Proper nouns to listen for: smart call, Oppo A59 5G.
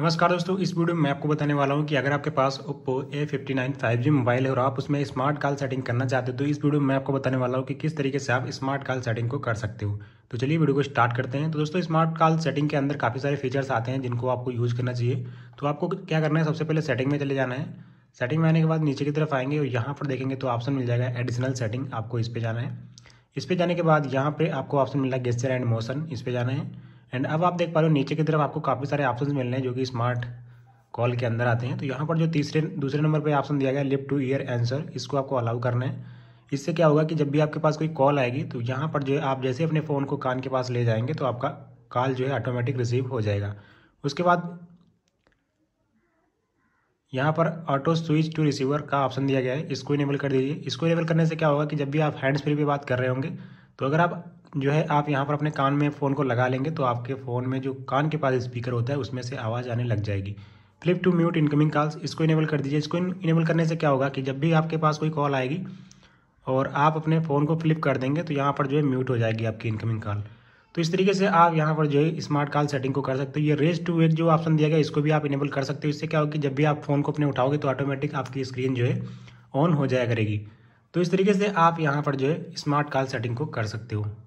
नमस्कार दोस्तों, इस वीडियो में मैं आपको बताने वाला हूं कि अगर आपके पास Oppo A59 5G मोबाइल है और आप उसमें स्मार्ट कॉल सेटिंग करना चाहते हो तो इस वीडियो में मैं आपको बताने वाला हूं कि किस तरीके से आप स्मार्ट कॉल सेटिंग को कर सकते हो। तो चलिए वीडियो को स्टार्ट करते हैं। तो दोस्तों, स्मार्ट कॉल सेटिंग के अंदर काफ़ी सारे फीचर्स आते हैं जिनको आपको यूज़ करना चाहिए। तो आपको क्या करना है, सबसे पहले सेटिंग में चले जाना है। सेटिंग में आने के बाद नीचे की तरफ आएंगे और यहाँ पर देखेंगे तो ऑप्शन मिल जाएगा एडिशनल सेटिंग, आपको इस पर जाना है। इस पर जाने के बाद यहाँ पर आपको ऑप्शन मिला गेस्चर एंड मोशन, इस पर जाना है। एंड अब आप देख पा रहे हो नीचे की तरफ आपको काफ़ी सारे ऑप्शंस मिल रहे हैं जो कि स्मार्ट कॉल के अंदर आते हैं। तो यहाँ पर जो दूसरे नंबर पे ऑप्शन दिया गया है लिप टू ईयर आंसर, इसको आपको अलाउ करना है। इससे क्या होगा कि जब भी आपके पास कोई कॉल आएगी तो यहाँ पर जो है आप जैसे अपने फ़ोन को कान के पास ले जाएंगे तो आपका कॉल जो है ऑटोमेटिक रिसीव हो जाएगा। उसके बाद यहाँ पर ऑटो स्विच टू रिसीवर का ऑप्शन दिया गया है, इसको इनेबल कर दीजिए। इसको इनेबल करने से क्या होगा कि जब भी आप हैंड्स फ्री पे बात कर रहे होंगे तो अगर आप जो है आप यहाँ पर अपने कान में फ़ोन को लगा लेंगे तो आपके फ़ोन में जो कान के पास स्पीकर होता है उसमें से आवाज़ आने लग जाएगी। Flip to mute incoming calls, इसको इनेबल कर दीजिए। इसको इनेबल करने से क्या होगा कि जब भी आपके पास कोई कॉल आएगी और आप अपने फ़ोन को फ्लिप कर देंगे तो यहाँ पर जो है म्यूट हो जाएगी आपकी इनकमिंग कॉल। तो इस तरीके से आप यहाँ पर जो है स्मार्ट कॉल सेटिंग को कर सकते हो। ये रेज टू वेक जो ऑप्शन दिया गया इसको भी आप इनेबल कर सकते हो। इससे क्या होगा कि जब भी आप फ़ोन को अपने उठाओगे तो ऑटोमेटिक आपकी स्क्रीन जो है ऑन हो जाया करेगी। तो इस तरीके से आप यहाँ पर जो है स्मार्ट कॉल सेटिंग को कर सकते हो।